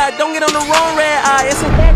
side, don't get on the wrong red eye. It's a